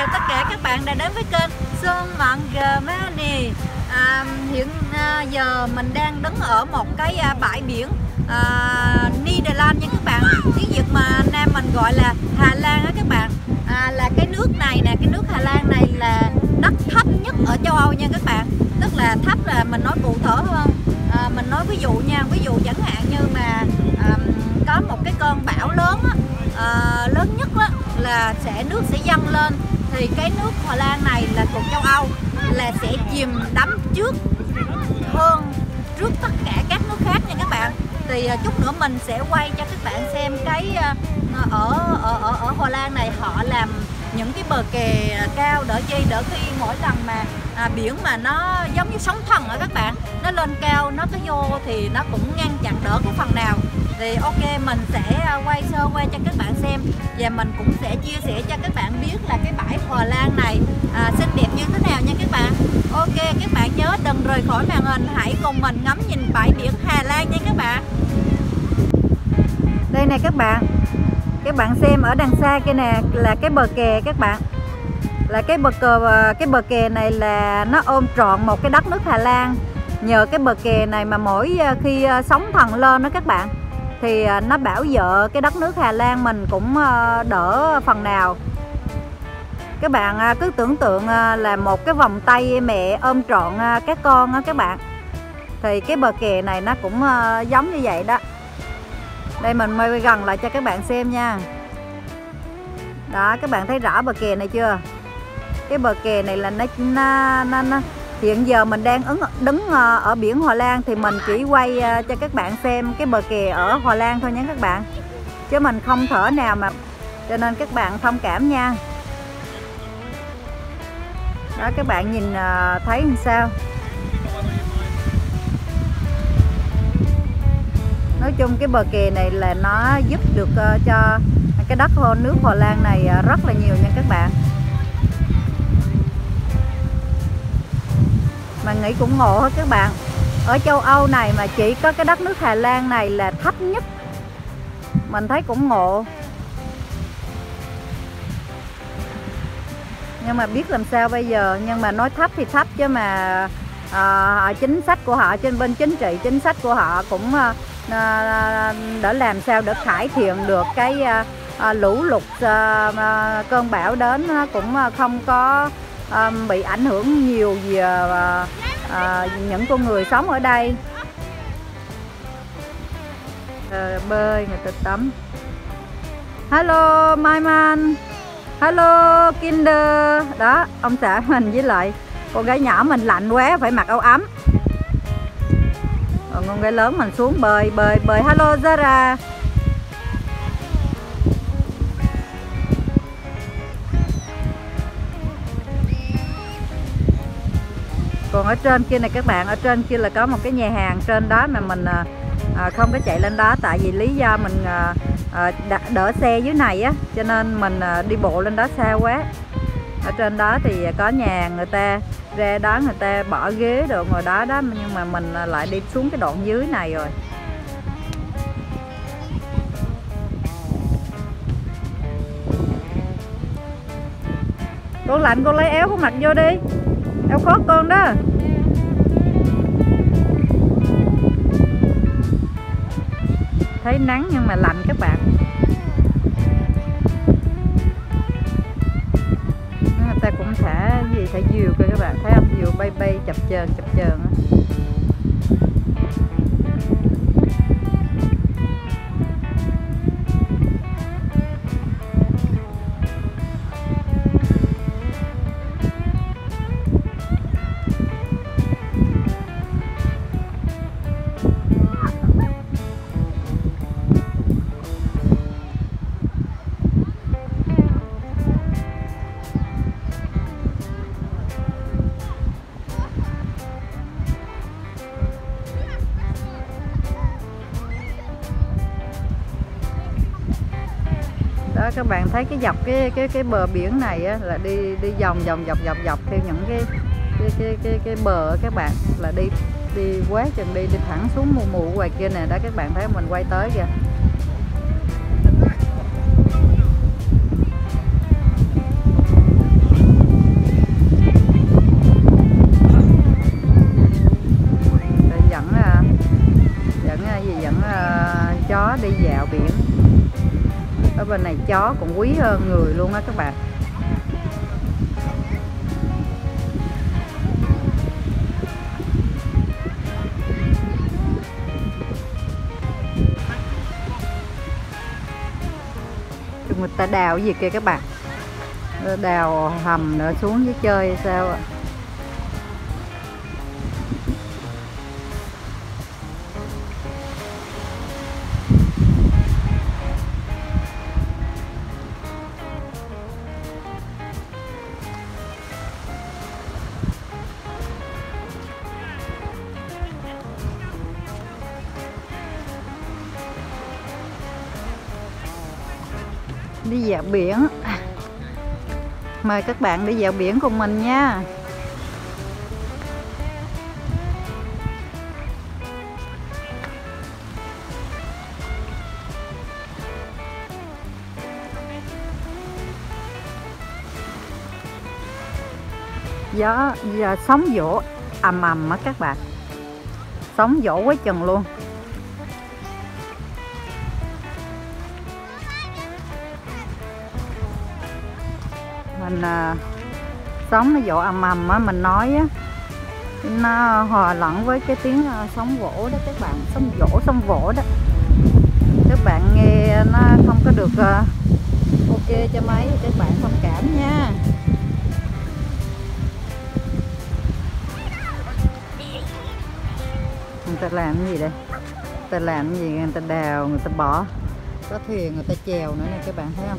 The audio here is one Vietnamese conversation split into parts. chào tất cả các bạn đã đến với kênh Sơn Mặn Germany. Hiện giờ mình đang đứng ở một cái bãi biển Netherlands nha các bạn. Tiếng Việt mà Nam mình gọi là Hà Lan á các bạn. Là cái nước này nè, cái nước Hà Lan này là đất thấp nhất ở châu Âu nha các bạn. Tức là thấp là mình nói cụ thể hơn. Mình nói ví dụ nha, ví dụ chẳng hạn như mà có một cái cơn bão lớn á, lớn nhất á, là nước sẽ dâng lên, thì cái nước Hà Lan này là thuộc châu Âu là sẽ chìm đắm trước tất cả các nước khác nha các bạn. Thì chút nữa mình sẽ quay cho các bạn xem cái ở Hà Lan này họ làm những cái bờ kè cao đỡ khi mỗi lần mà biển mà nó giống như sóng thần ở các bạn, nó lên cao nó cứ vô thì nó cũng ngăn chặn đỡ cái phần nào. Thì ok, mình sẽ quay sơ qua cho các bạn xem, và mình cũng sẽ chia sẻ cho các bạn biết là cái bãi Hà Lan này xinh đẹp như thế nào nha các bạn. Ok, các bạn nhớ đừng rời khỏi màn hình, hãy cùng mình ngắm nhìn bãi biển Hà Lan nha các bạn. Đây nè các bạn, các bạn xem ở đằng xa kia nè là cái bờ kè các bạn. Là cái bờ kè này là nó ôm trọn một cái đất nước Hà Lan. Nhờ cái bờ kè này mà mỗi khi sóng thần lên đó các bạn, thì nó bảo vệ cái đất nước Hà Lan mình cũng đỡ phần nào. Các bạn cứ tưởng tượng là một cái vòng tay mẹ ôm trọn các con đó các bạn. Thì cái bờ kè này nó cũng giống như vậy đó. Đây mình quay gần lại cho các bạn xem nha. Đó, các bạn thấy rõ bờ kè này chưa? Cái bờ kè này là nó hiện giờ mình đang đứng ở biển Hà Lan thì mình chỉ quay cho các bạn xem cái bờ kè ở Hà Lan thôi nha các bạn. Chứ mình không thể nào mà, cho nên các bạn thông cảm nha. Đó, các bạn nhìn thấy làm sao. Nói chung cái bờ kè này là nó giúp được cho cái đất nước Hà Lan này rất là nhiều nha các bạn. Mà nghĩ cũng ngộ hết các bạn. Ở châu Âu này mà chỉ có cái đất nước Hà Lan này là thấp nhất. Mình thấy cũng ngộ. Nhưng mà biết làm sao bây giờ. Nhưng mà nói thấp thì thấp chứ mà chính sách của họ, trên bên chính trị, chính sách của họ cũng để làm sao để cải thiện được cái lũ lụt cơn bão đến cũng không có bị ảnh hưởng nhiều về những con người sống ở đây. Bơi, người ta tắm. Hello my man, hello kinder. Đó, ông xã mình với lại con gái nhỏ mình lạnh quá phải mặc áo ấm. Còn con gái lớn mình xuống bơi. Hello Zara. Còn ở trên kia này các bạn, ở trên kia là có một cái nhà hàng trên đó mà mình không có chạy lên đó, tại vì lý do mình đỡ xe dưới này á, cho nên mình đi bộ lên đó xa quá. Ở trên đó thì có nhà hàng, người ta ra đó người ta bỏ ghế rồi ngồi đó đó, nhưng mà mình lại đi xuống cái đoạn dưới này rồi. Con lạnh con lấy áo con mặc vô đi, áo khó con đó. Thấy nắng nhưng mà lạnh các bạn. Người ta cũng thả gì, thả diều coi các bạn, thấy không? Diều bay bay chập chờn á. Đó, các bạn thấy cái dọc cái bờ biển này á, là đi vòng theo những cái bờ các bạn, là đi quá chừng, đi thẳng xuống mù ngoài kia nè. Đó các bạn thấy mình quay tới kìa. bên này chó cũng quý hơn người luôn á các bạn. Người ta đào cái gì kìa các bạn, đào hầm nữa xuống dưới chơi hay sao ạ. Đi dạo biển, mời các bạn đi dạo biển cùng mình nha. Gió giờ sóng vỗ ầm ầm á các bạn, sóng vỗ quá chừng luôn. Mình sóng nó vỗ ầm ầm á, mình nói á nó hòa lẫn với cái tiếng sóng vỗ đó các bạn, sóng vỗ đó các bạn, nghe nó không có được ok cho mấy, các bạn thông cảm nha. Người ta làm cái gì đây, người ta làm cái gì, người ta đào, người ta bỏ, có thuyền người ta chèo nữa nè các bạn thấy không,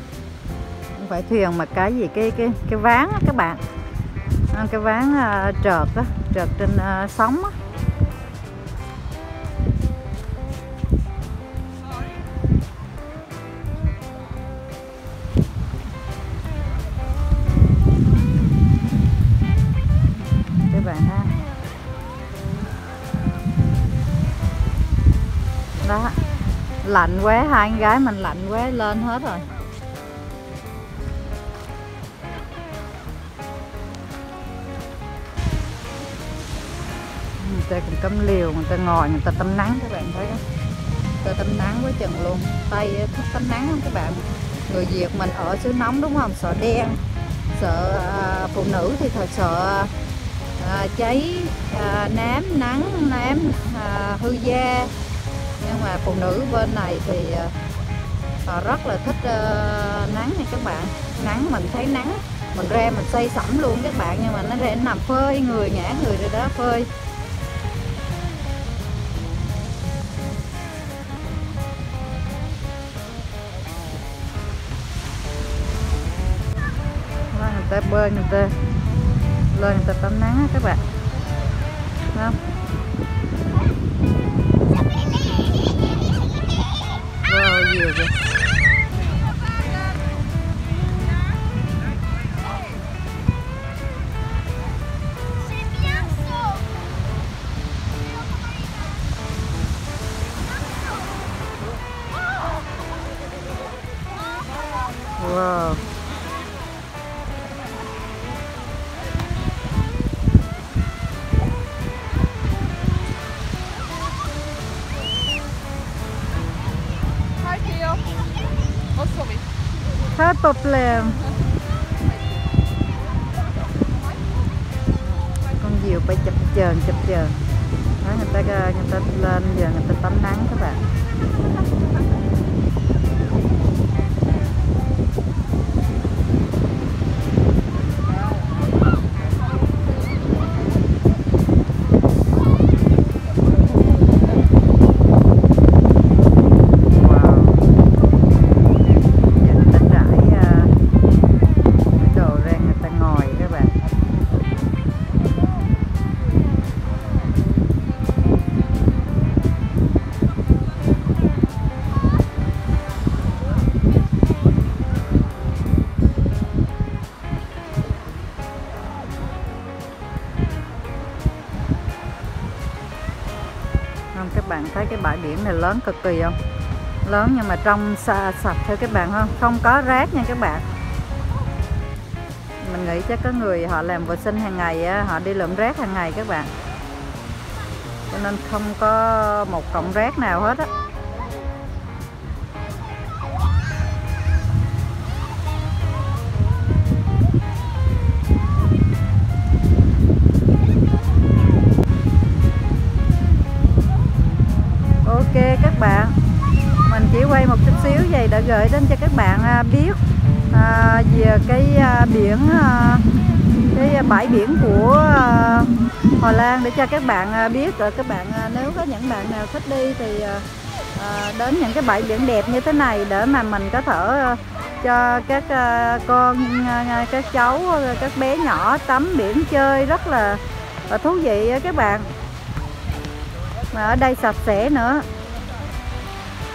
phải thuyền mà cái gì cái ván á các bạn, cái ván trợt á, trợt trên sóng á. Các bạn ha. Đó. Lạnh quá, hai con gái mình lạnh quá lên hết rồi. Người ta cũng cắm liều, người ta ngồi, người ta tắm nắng các bạn thấy không? Người ta tắm nắng quá chừng luôn. Tây thích tắm nắng không các bạn? Người Việt mình ở xứ nóng đúng không? Sợ đen, sợ phụ nữ thì thật sợ cháy, nám, nắng, nám, hư da. Nhưng mà phụ nữ bên này thì họ rất là thích nắng này các bạn. Nắng mình thấy nắng, mình ra mình say sẩm luôn các bạn. Nhưng mà nó ra nó nằm phơi người, ngã người rồi đó, phơi. Người ta bơi, người ta lên, người ta tắm nắng á các bạn. Đúng không? Wow, nhiều kìa. Wow. Hết problem. Con diều phải chập chờn. Đó, người ta lên giờ người ta tắm nắng các bạn. Các bạn thấy cái bãi biển này lớn cực kỳ không? Lớn nhưng mà trong sạch thôi các bạn, không có rác nha các bạn. Mình nghĩ chắc có người họ làm vệ sinh hàng ngày, họ đi lượm rác hàng ngày các bạn, cho nên không có một cọng rác nào hết á. Hiếu Giày đã gửi đến cho các bạn biết về cái bãi biển của Hà Lan để cho các bạn biết. Rồi các bạn nếu có những bạn nào thích đi thì đến những cái bãi biển đẹp như thế này để mà mình có thể cho các con, các cháu, các bé nhỏ tắm biển chơi rất là thú vị các bạn. Mà ở đây sạch sẽ nữa.